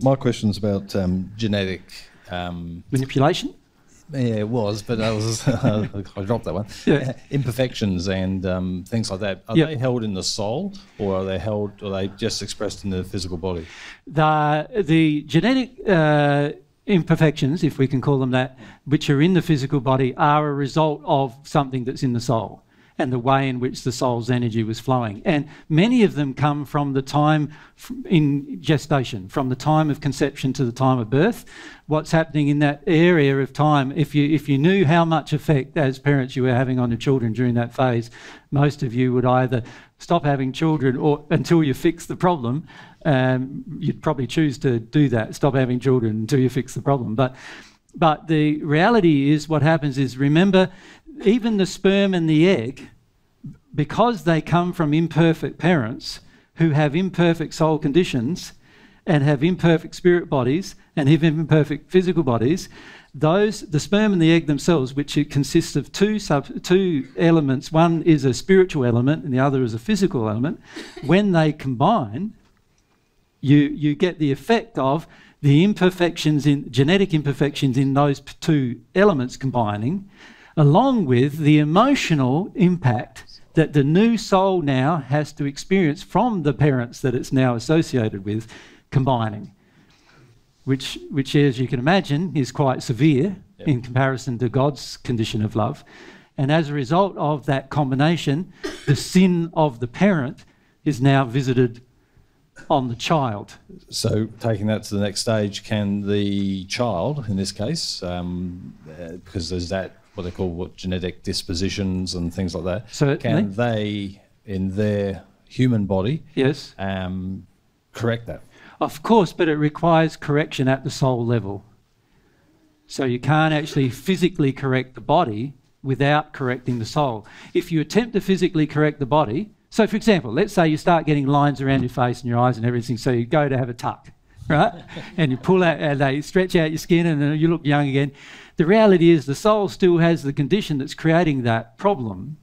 My question's about genetic manipulation. Yeah, it was, but I was I dropped that one. Yeah. Imperfections and things like that. Are they held in the soul, or are they held, or are they just expressed in the physical body? The genetic imperfections, if we can call them that, which are in the physical body, are a result of something that's in the soul and the way in which the soul's energy was flowing. And many of them come from the time in gestation, from the time of conception to the time of birth. What's happening in that area of time, if you knew how much effect as parents you were having on your children during that phase, most of you would either stop having children or until you fix the problem. You'd probably choose to do that, stop having children until you fix the problem. But the reality is what happens is, remember, even the sperm and the egg, because they come from imperfect parents who have imperfect soul conditions and have imperfect spirit bodies and have imperfect physical bodies, the sperm and the egg themselves, which it consists of two elements, one is a spiritual element and the other is a physical element, when they combine, you get the effect of the imperfections, genetic imperfections in those two elements combining, along with the emotional impact that the new soul now has to experience from the parents that it's now associated with combining, which as you can imagine, is quite severe in comparison to God's condition of love. And as a result of that combination, the sin of the parent is now visited on the child. So taking that to the next stage, can the child, in this case, because there's that, what they call genetic dispositions and things like that. Certainly. Can they, in their human body, correct that? Of course, but it requires correction at the soul level. So you can't actually physically correct the body without correcting the soul. If you attempt to physically correct the body, so for example, let's say you start getting lines around your face and your eyes and everything, so you go to have a tuck, right? And you pull out, and they stretch out your skin and you look young again. The reality is the soul still has the condition that's creating that problem.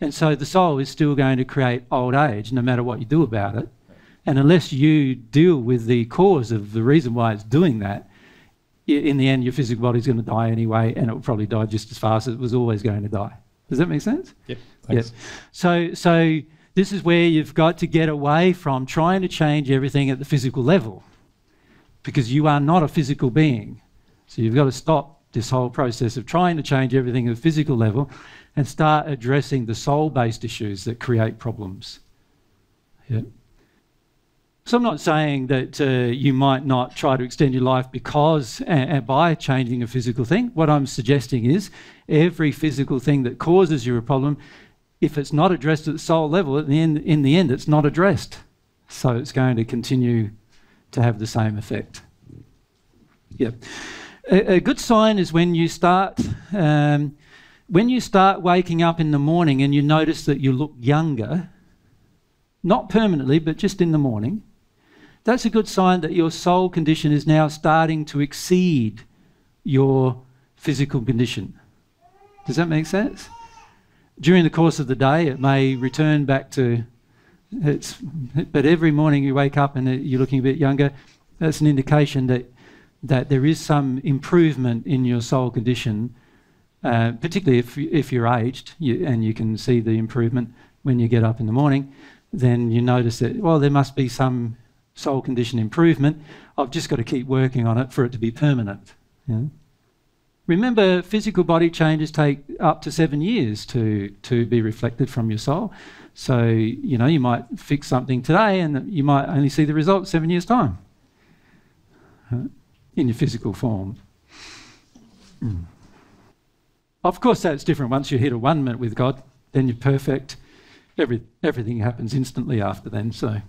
And so the soul is still going to create old age, no matter what you do about it. And unless you deal with the cause of the reason why it's doing that, in the end, your physical body's going to die anyway, and it'll probably die just as fast as it was always going to die. Does that make sense? Yep. Thanks. Yep. So this is where you've got to get away from trying to change everything at the physical level, because you are not a physical being. So you've got to stop this whole process of trying to change everything at a physical level and start addressing the soul-based issues that create problems. Yeah. So I'm not saying that you might not try to extend your life because by changing a physical thing. What I'm suggesting is every physical thing that causes you a problem, if it's not addressed at the soul level, in the end it's not addressed. So it's going to continue to have the same effect. Yeah. A good sign is when you start waking up in the morning and you notice that you look younger, not permanently, but just in the morning, that's a good sign that your soul condition is now starting to exceed your physical condition. Does that make sense? During the course of the day, it may return back to its, but every morning you wake up and you're looking a bit younger, that's an indication that there is some improvement in your soul condition, particularly if you're aged and you can see the improvement when you get up in the morning, then you notice that, well, there must be some soul condition improvement. I've just got to keep working on it for it to be permanent. Yeah. Remember, physical body changes take up to 7 years to be reflected from your soul. So, you know, you might fix something today and you might only see the results 7 years' time. Right. In your physical form. Mm. Of course, that's different. Once you hit a one-minute with God, then you're perfect. Everything happens instantly after then, so...